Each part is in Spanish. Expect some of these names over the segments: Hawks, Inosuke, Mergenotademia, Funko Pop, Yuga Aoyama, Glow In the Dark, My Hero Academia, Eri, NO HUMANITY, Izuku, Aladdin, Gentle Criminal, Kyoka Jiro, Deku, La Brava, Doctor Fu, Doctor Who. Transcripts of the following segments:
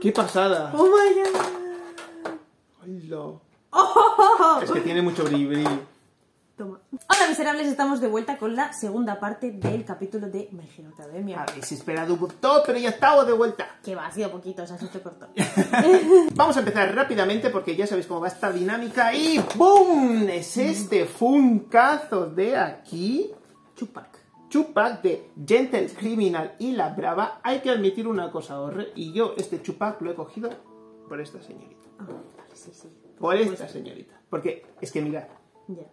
¡Qué pasada! ¡Oh, my God! ¡Oh! Es que tiene mucho brillo. Toma. Hola, miserables, estamos de vuelta con la segunda parte del capítulo de Mergenotademia. Habéis esperado un montón, pero ya estamos de vuelta. Que va, ha sido poquito, se ha hecho corto. Vamos a empezar rápidamente porque ya sabéis cómo va esta dinámica y ¡boom! Es este funkazo de aquí. Chupac. Chupac de Gentle Criminal y La Brava. Hay que admitir una cosa, Orre, y yo este chupac lo he cogido por esta señorita. Ah, vale, sí, sí. Por esta señorita. Porque es que mirad, ya.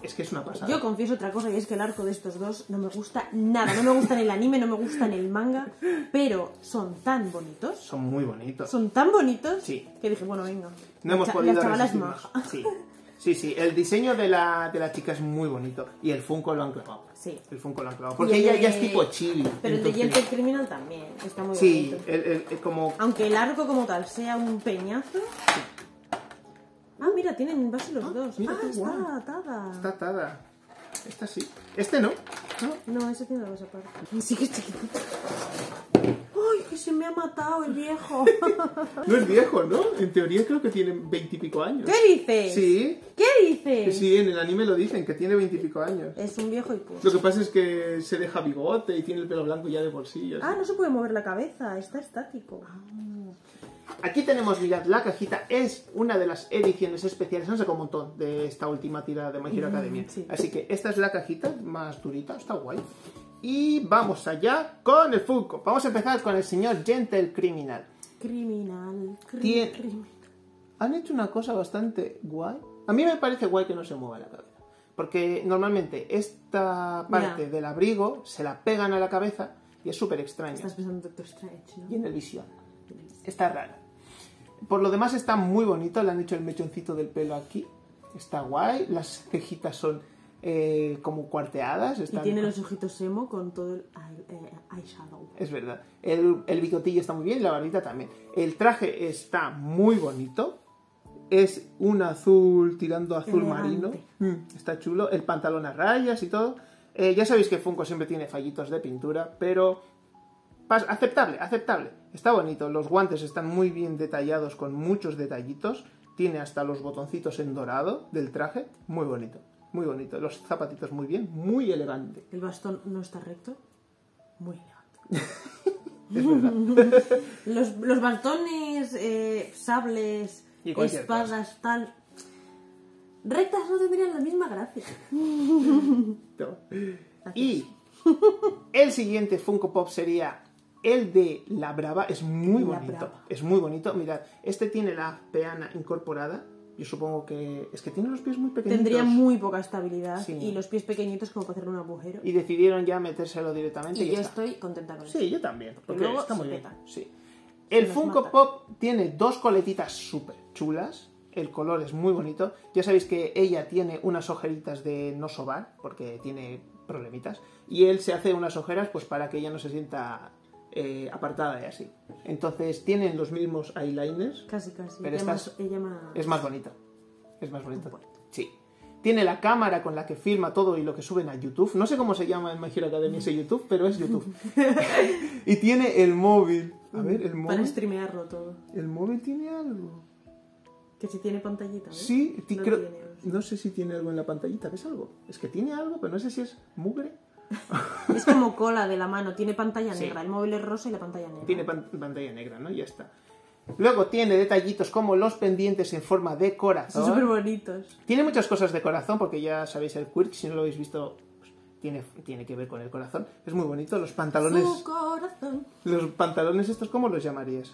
Es que es una pasada. Yo confieso otra cosa y es que el arco de estos dos no me gusta nada. No me gusta en el anime, no me gusta en el manga, pero son tan bonitos. Son muy bonitos. Son tan bonitos, sí. Que dije, bueno, venga. No hemos podido resistirnos. Sí. Sí, sí, el diseño de la chica es muy bonito. Y el Funko lo han clavado. Sí. El Funko lo han clavado. Porque ella ya es tipo chibi. Pero el de Gentle Criminal también está muy bonito. Sí, como... Aunque el arco como tal sea un peñazo... Sí. Ah, mira, tienen en base los dos. Mira, está atada. Está atada. Esta sí. Este no. No, ese tiene la base aparte. Sí que es chiquitito. ¡Ay, que se me ha matado el viejo! No es viejo, ¿no? En teoría creo que tiene 20 y pico años. ¿Qué dices? Sí. ¿Qué dices? Sí, en el anime lo dicen, que tiene 20 y pico años. Es un viejo y pues. Lo que pasa es que se deja bigote y tiene el pelo blanco ya de bolsillo. Ah, no se puede mover la cabeza, está estático. Aquí tenemos, mirad, la cajita es una de las ediciones especiales, han sacado un montón de esta última tira de My Hero Academia. Sí. Así que esta es la cajita más durita, está guay. Y vamos allá con el Funko. Vamos a empezar con el señor Gentle Criminal. Criminal. Han hecho una cosa bastante guay. A mí me parece guay que no se mueva la cabeza. Porque normalmente esta parte del abrigo se la pegan a la cabeza y es súper extraña. Estás pensando en Doctor Strange, ¿no? Y en el Visión. Está raro. Por lo demás está muy bonito, le han hecho el mechoncito del pelo aquí. Está guay, las cejitas son como cuarteadas. Están... Y tiene los ojitos emo con todo el eyeshadow. Es verdad. El bigotillo está muy bien, la barbita también. El traje está muy bonito. Es un azul tirando a azul marino. Está chulo. El pantalón a rayas y todo. Ya sabéis que Funko siempre tiene fallitos de pintura, pero... Aceptable, aceptable. Está bonito. Los guantes están muy bien detallados con muchos detallitos. Tiene hasta los botoncitos en dorado del traje. Muy bonito, muy bonito. Los zapatitos muy bien, muy elegante. El bastón no está recto. Muy elegante. Es verdad. los bastones, sables, espadas, tal... Rectas no tendrían la misma gracia. No. Y el siguiente Funko Pop sería... El de La Brava es muy bonito, es muy bonito. Mirad, este tiene la peana incorporada. Yo supongo que... Es que tiene los pies muy pequeñitos. Tendría muy poca estabilidad, sí. Y los pies pequeñitos como para hacerle un agujero. Y decidieron ya metérselo directamente. Y yo estoy contenta con eso. Sí, yo también, porque luego está muy bien. Sí. El Funko Pop tiene dos coletitas súper chulas. El color es muy bonito. Ya sabéis que ella tiene unas ojeritas de no sobar, porque tiene problemitas. Y él se hace unas ojeras pues para que ella no se sienta... apartada y así. Entonces tienen los mismos eyeliners. Casi, casi. Pero es más bonita. Es más bonita. Sí. Tiene la cámara con la que filma todo y lo que suben a YouTube. No sé cómo se llama en My Hero Academia ese YouTube, pero es YouTube. Y tiene el móvil. A ver, el móvil. Para streamearlo todo. ¿El móvil tiene algo? Que si tiene pantallita, ¿eh? Sí, no creo... No sé si tiene algo en la pantallita. ¿Ves algo? Es que tiene algo, pero no sé si es mugre. Es como cola de la mano, tiene pantalla negra, el móvil es rosa y la pantalla negra. Tiene pantalla negra, ¿no? Ya está. Luego tiene detallitos como los pendientes en forma de corazón. Son súper bonitos. Tiene muchas cosas de corazón porque ya sabéis el quirk, si no lo habéis visto, pues, tiene que ver con el corazón. Es muy bonito, los pantalones... Su corazón. Los pantalones estos, ¿cómo los llamarías?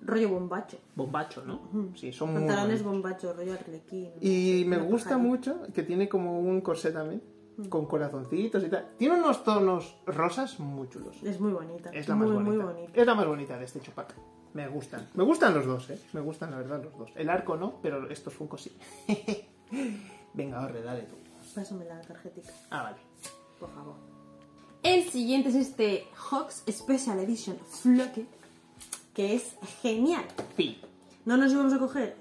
Rollo bombacho. Bombacho, ¿no? Sí, son muy pantalones bombacho, rollo arlequín. Y me gusta mucho que tiene como un corsé también. Con corazoncitos y tal. Tiene unos tonos rosas muy chulos. Es muy bonita. Es la muy bonita. Es la más bonita de este chupac. Me gustan. Me gustan los dos, ¿eh? Me gustan, la verdad, los dos. El arco no, pero estos funcos sí. Venga, Orre, dale tú. Pásame la tarjetita. Ah, vale. Por favor. El siguiente es este Hawks Special Edition Floque, que es genial. Sí. No nos íbamos a coger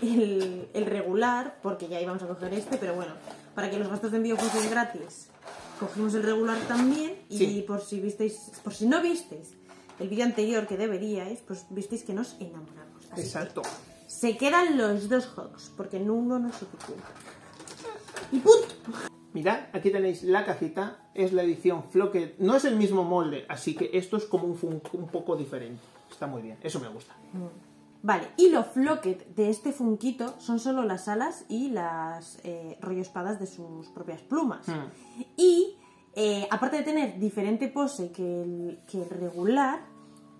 el regular, porque ya íbamos a coger este, pero bueno, para que los gastos de envío fuesen gratis, cogimos el regular también. Y por si no visteis el vídeo anterior que deberíais, pues visteis que nos enamoramos. Así exacto. Se quedan los dos Hawks, porque en uno no se ocupa. Y punto. Mirad, aquí tenéis la cajita, es la edición Flocket, no es el mismo molde, así que esto es como un poco diferente. Está muy bien, eso me gusta. Vale, y los Flocket de este Funquito son solo las alas y las rollo espadas de sus propias plumas. Y aparte de tener diferente pose que el regular,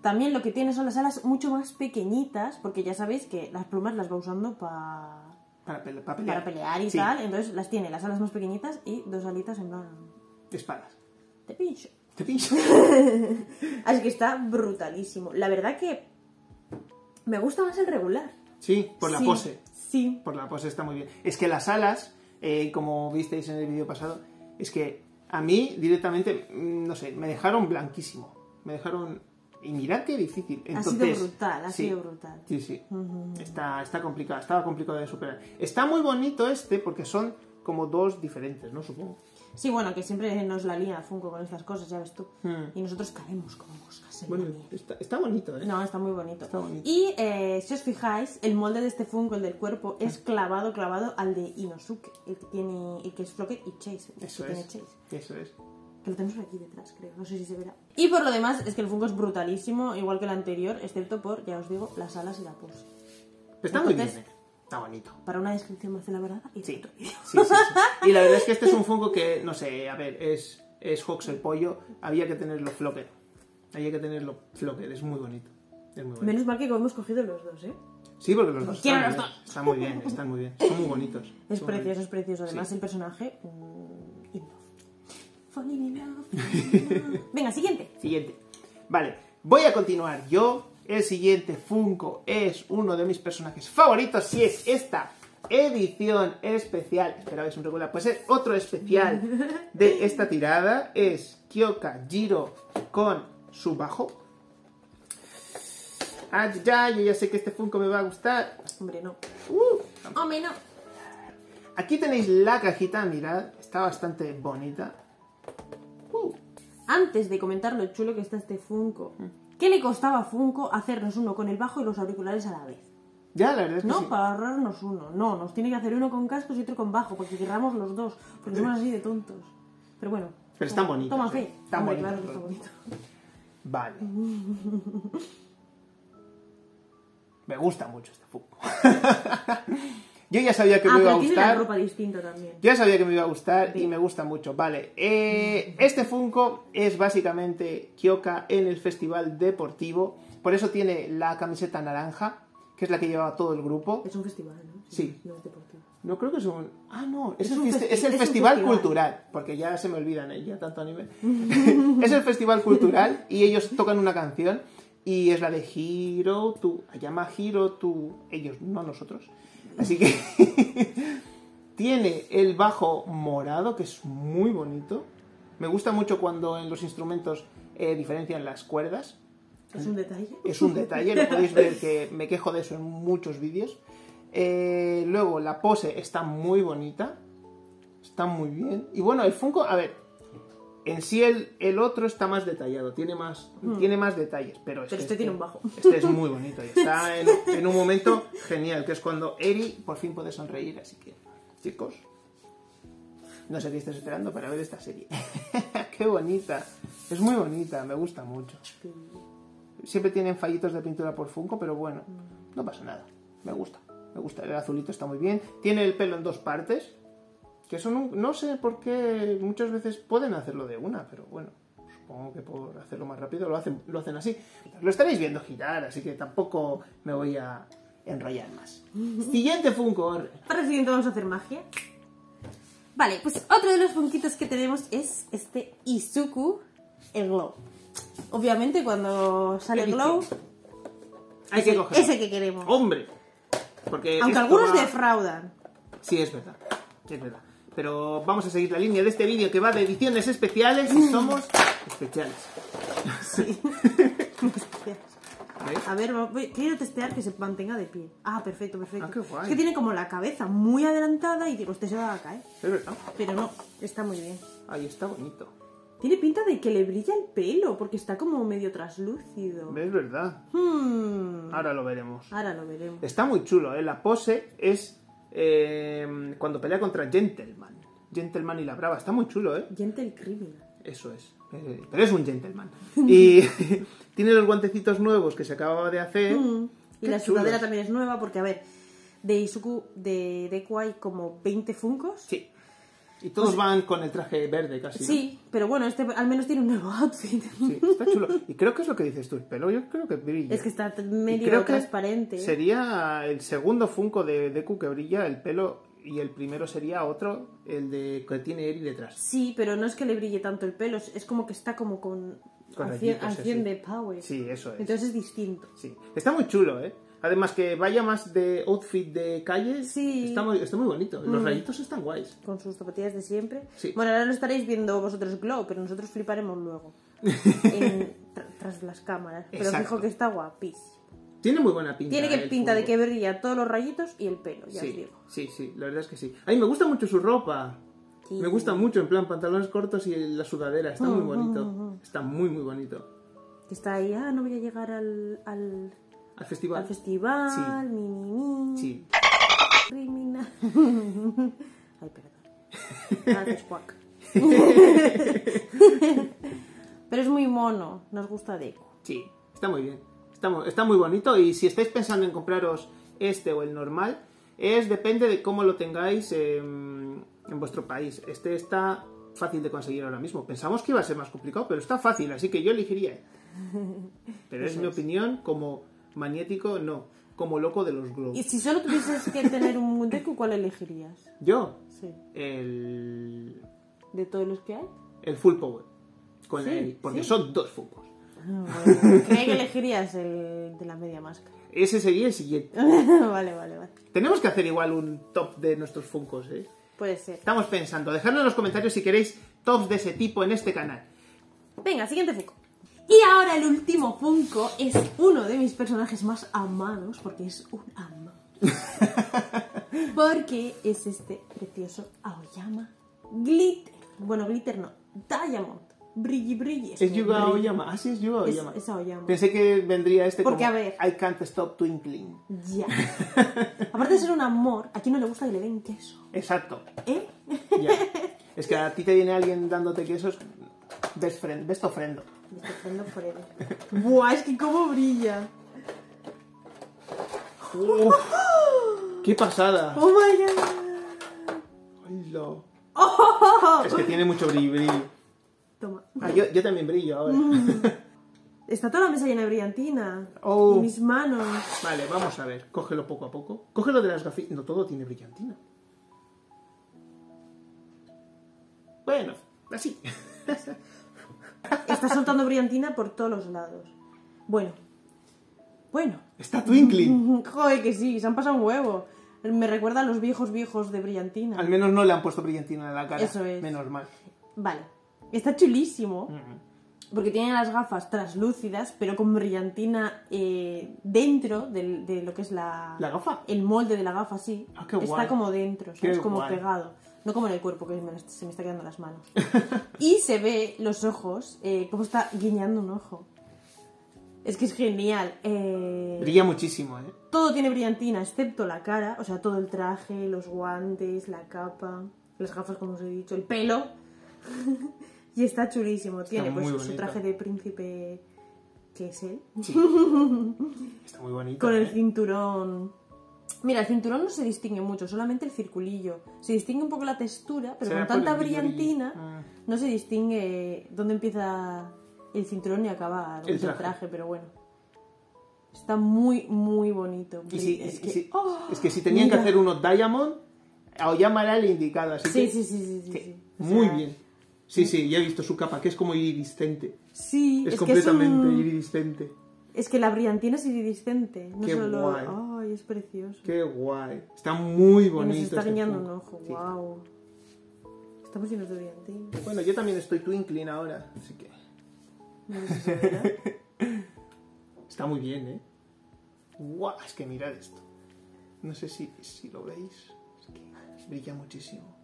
también lo que tiene son las alas mucho más pequeñitas, porque ya sabéis que las plumas las va usando para pelear y sí, tal, entonces las tiene las alas más pequeñitas y dos alitas en plan... espadas. Te pincho. Te pincho. Así que está brutalísimo. La verdad que me gusta más el regular. Sí, por la pose. Sí. Por la pose está muy bien. Es que las alas, como visteis en el vídeo pasado, es que a mí directamente, no sé, me dejaron blanquísimo. Me dejaron... Y mirad qué difícil. Entonces, ha sido brutal, ha sido brutal. Sí, sí. Está complicado, estaba complicado de superar. Está muy bonito este porque son como dos diferentes, ¿no? Supongo. Sí, bueno, que siempre nos la lía Funko con estas cosas, ya ves tú. Y nosotros caemos como moscas. Bueno, está bonito, ¿eh? No, está muy bonito. Está bonito. Y si os fijáis, el molde de este Funko, el del cuerpo, es clavado, clavado al de Inosuke, el que es Flocket y Chase. Eso es. Tiene Chase. Eso es. Que lo tenemos por aquí detrás, creo, no sé si se verá. Y por lo demás, es que el Funko es brutalísimo, igual que el anterior, excepto por, ya os digo, las alas y la pose. Está muy bien, está bonito. Para una descripción más elaborada y sí, sí. Y la verdad es que este es un Funko que, no sé, a ver, es Hawks el pollo, había que tenerlo Flocker. Había que tenerlo Flocker, es muy bonito. Menos mal que hemos cogido los dos, ¿eh? Sí, porque los dos están muy bien, están muy bien, son muy bonitos. Es precioso, es precioso. Además, el personaje... Venga, siguiente. Siguiente. Vale, voy a continuar yo. El siguiente Funko es uno de mis personajes favoritos. Si es esta edición especial, esperabais un regular, pues es otro especial de esta tirada. Es Kyoka Jiro con su bajo. Ah, yo ya sé que este Funko me va a gustar. Hombre, no. Hombre, no. Aquí tenéis la cajita, mirad. Está bastante bonita. Antes de comentar lo chulo que está este Funko, ¿qué le costaba a Funko hacernos uno con el bajo y los auriculares a la vez? Ya, la verdad es que no, sí, para ahorrarnos uno. No, nos tiene que hacer uno con cascos y otro con bajo, porque querramos los dos, porque somos así de tontos. Pero bueno. Pero están bonitos. Toma fe. Están bonitos. Claro que está bonito. Vale. Me gusta mucho este Funko. Yo ya sabía que me iba a gustar. Tiene la ropa distinta también. Yo ya sabía que me iba a gustar y me gusta mucho. Vale, este Funko es básicamente Kyoka en el festival deportivo. Por eso tiene la camiseta naranja, que es la que llevaba todo el grupo. Es un festival, ¿no? Sí. No es deportivo. No creo que es un... Ah, no, es el festival cultural. Porque ya se me olvidan, ya tanto anime. Es el festival cultural y ellos tocan una canción. Y es la de Hero, tú. Llama Hero, tú. Ellos, no nosotros. Así que tiene el bajo morado, que es muy bonito. Me gusta mucho cuando en los instrumentos diferencian las cuerdas. Es un detalle. Es un detalle, lo podéis ver que me quejo de eso en muchos vídeos. Luego la pose está muy bonita. Está muy bien. Y bueno, el Funko, a ver, en sí el otro está más detallado, tiene más detalles. Pero este tiene un bajo. Este es muy bonito y está en un momento genial, que es cuando Eri por fin puede sonreír. Así que, chicos, no sé qué estáis esperando para ver esta serie. ¡Qué bonita! Es muy bonita, me gusta mucho. Siempre tienen fallitos de pintura por Funko, pero bueno, no pasa nada. Me gusta, me gusta. El azulito está muy bien. Tiene el pelo en dos partes. Que eso no sé por qué muchas veces pueden hacerlo de una, pero bueno, supongo que por hacerlo más rápido lo hacen así. Lo estaréis viendo girar, así que tampoco me voy a enrollar más. Siguiente Funko. Para el siguiente vamos a hacer magia. Vale, pues otro de los Funkitos que tenemos es este Izuku, el Glow. Obviamente cuando sale el Glow, hay que cogerlo. Ese que queremos. ¡Hombre! Porque aunque algunos defraudan. Sí, es verdad, es verdad. Pero vamos a seguir la línea de este vídeo que va de ediciones especiales y somos especiales. Sí. A ver, quiero testear que se mantenga de pie. Ah, perfecto, perfecto. Ah, qué guay. Es que tiene como la cabeza muy adelantada y digo, este se va a caer. Es verdad. Pero no, está muy bien. Ahí está bonito. Tiene pinta de que le brilla el pelo, porque está como medio traslúcido. Es verdad. Ahora lo veremos. Ahora lo veremos. Está muy chulo, ¿eh? La pose es cuando pelea contra Gentleman. Gentleman y La Brava. Está muy chulo, ¿eh? Gentle Criminal. Eso es. Pero es un gentleman. Y tiene los guantecitos nuevos que se acababa de hacer. Y la sudadera también es nueva, porque, a ver, de Izuku, de Deku hay como 20 Funkos. Sí. Y todos van con el traje verde casi. Sí, ¿no? Pero bueno, este al menos tiene un nuevo outfit. Sí, está chulo. Y creo que es lo que dices tú, el pelo yo creo que brilla. Es que está medio transparente. Sería el segundo Funko de Deku que brilla el pelo y el primero sería otro, el de que tiene Eri detrás. Sí, pero no es que le brille tanto el pelo, es como que está como con haciendo power. Sí, eso es. Entonces es distinto. Sí, está muy chulo, ¿eh? Además que vaya más de outfit de calle, sí. Está muy bonito. Los rayitos están guays. Con sus zapatillas de siempre. Sí. Bueno, ahora lo estaréis viendo vosotros glow, pero nosotros fliparemos luego. Tras las cámaras. Pero exacto. Fijo que está guapísimo. Tiene muy buena pinta. Tiene pinta de que brilla todos los rayitos y el pelo, ya os digo. Sí, sí, la verdad es que sí. A mí me gusta mucho su ropa. Sí. Me gusta mucho, en plan, pantalones cortos y la sudadera. Está muy bonito. Está muy bonito. Está ahí, no voy a llegar al festival. Al festival, sí. Sí. Criminal. Ay, perdón. Haces cuac. Pero es muy mono, nos gusta Deku. Sí, está muy bien. Está muy bonito y si estáis pensando en compraros este o el normal, depende de cómo lo tengáis en vuestro país. Este está fácil de conseguir ahora mismo. Pensamos que iba a ser más complicado, pero está fácil, así que yo elegiría. Pero es mi opinión, como maniático, no. Como loco de los globos. Y si solo tuvieses que tener un Deku, ¿cuál elegirías? ¿Yo? Sí. El... ¿De todos los que hay? El Full Power. Con la Eri, porque son dos Funkos. Bueno, creí que elegirías el de la media máscara. Ese sería el siguiente. Vale. Tenemos que hacer igual un top de nuestros Funkos, ¿eh? Puede ser. Estamos pensando. Dejadnos en los comentarios si queréis tops de ese tipo en este canal. Venga, siguiente Funko. Y ahora el último Funko es uno de mis personajes más amados, porque es un amado. Porque es este precioso Aoyama Glitter. Bueno, Glitter no, Diamond. Brilli. Es Yuga Aoyama. Ah, sí, es Yuga Aoyama. Es Aoyama. Pensé que vendría este porque, como, a ver, I can't stop twinkling. Ya. Aparte de ser un amor, a quien no le gusta que le den queso. Exacto. ¿Eh? Ya. Es que a ti te viene alguien dándote quesos, best ofrendo. Best ofrendo forever. Buah, es que cómo brilla. Uf, qué pasada. Oh my god. Hola. Oh. Es que tiene mucho brillo. Toma. Ah, yo también brillo ahora. Está toda la mesa llena de brillantina. Y mis manos. Vale, vamos a ver. Cógelo poco a poco. Cógelo de las gafitas. No, todo tiene brillantina. Bueno, así. Está soltando brillantina por todos los lados. Bueno. Está twinkling. Joder, que sí, se han pasado un huevo. Me recuerda a los viejos de brillantina. Al menos no le han puesto brillantina en la cara. Eso es. Menos mal. Vale. Está chulísimo, porque tiene las gafas translúcidas, pero con brillantina dentro de lo que es ¿La gafa? El molde de la gafa, sí. Ah, qué guay. Está como dentro, es como pegado. No como en el cuerpo, que se me está quedando las manos. Y se ve los ojos, cómo está guiñando un ojo. Es que es genial. Brilla muchísimo, ¿eh? Todo tiene brillantina, excepto la cara, o sea, todo el traje, los guantes, la capa, las gafas, como os he dicho, el pelo... Y está chulísimo, tiene pues su traje de príncipe, que es él. Sí. Está muy bonito. Con el cinturón. Mira, el cinturón no se distingue mucho, solamente el circulillo. Se distingue un poco la textura, pero con tanta brillantina no se distingue dónde empieza el cinturón y acaba el traje, pero bueno. Está muy bonito. Y sí, es que si tenían que hacer unos Diamond, Aoyama era el indicado, así que... Sí. Muy bien. Sí, ya he visto su capa, que es como iridiscente. Sí, es completamente iridiscente. Es que la brillantina es iridiscente. No solo... Guay. Ay, es precioso. Qué guay. Está muy bonito. Y nos está guiñando un ojo, wow. Estamos llenos de brillantina. Bueno, yo también estoy twinkling ahora, así que... No sé si está muy bien, ¿eh? Guau, es que mirad esto. No sé si lo veis. Es que brilla muchísimo.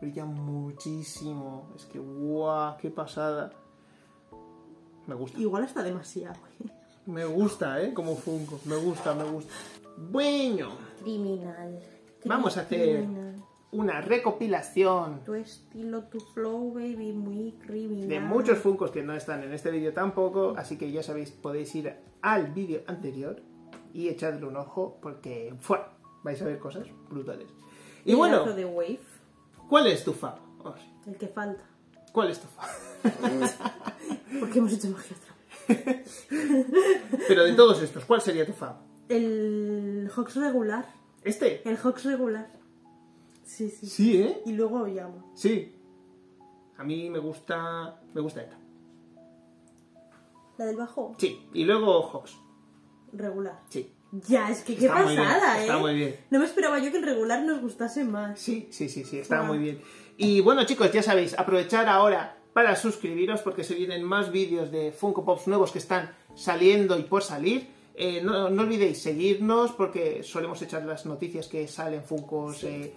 brilla muchísimo. Es que guau, qué pasada. Me gusta. Igual está demasiado. Me gusta, ¿eh? Como Funko. Me gusta, me gusta. Bueno. Criminal. Vamos a hacer una recopilación. Tu estilo, tu flow, baby, muy criminal. De muchos Funkos que no están en este vídeo tampoco. Así que ya sabéis, podéis ir al vídeo anterior y echarle un ojo porque ¡fua! Vais a ver cosas brutales. Y bueno, de Wave. ¿Cuál es tu fa? Oh, sí. El que falta. ¿Cuál es tu fa? Porque hemos hecho magia otra vez. Pero de todos estos, ¿cuál sería tu fa? El Hawks regular. ¿Este? El Hawks regular. Sí, sí. Sí, ¿eh? Y luego Aoyama. Sí. A mí me gusta... Me gusta esta. ¿La del bajo? Sí. Y luego Hawks. Regular. Sí. Ya, es que qué pasada, ¿eh? Está muy bien. No me esperaba yo que el regular nos gustase más. Sí, sí, sí, sí, está muy bien. Y bueno, chicos, ya sabéis, aprovechar ahora para suscribiros porque se vienen más vídeos de Funko Pops nuevos que están saliendo y por salir. No olvidéis seguirnos porque solemos echar las noticias que salen Funkos, sí.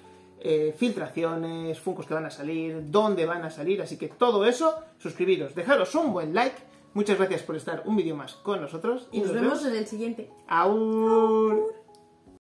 Filtraciones, Funkos que van a salir, dónde van a salir, así que todo eso, suscribiros, dejaros un buen like. Muchas gracias por estar un vídeo más con nosotros. Y nos vemos en el siguiente. ¡Aur!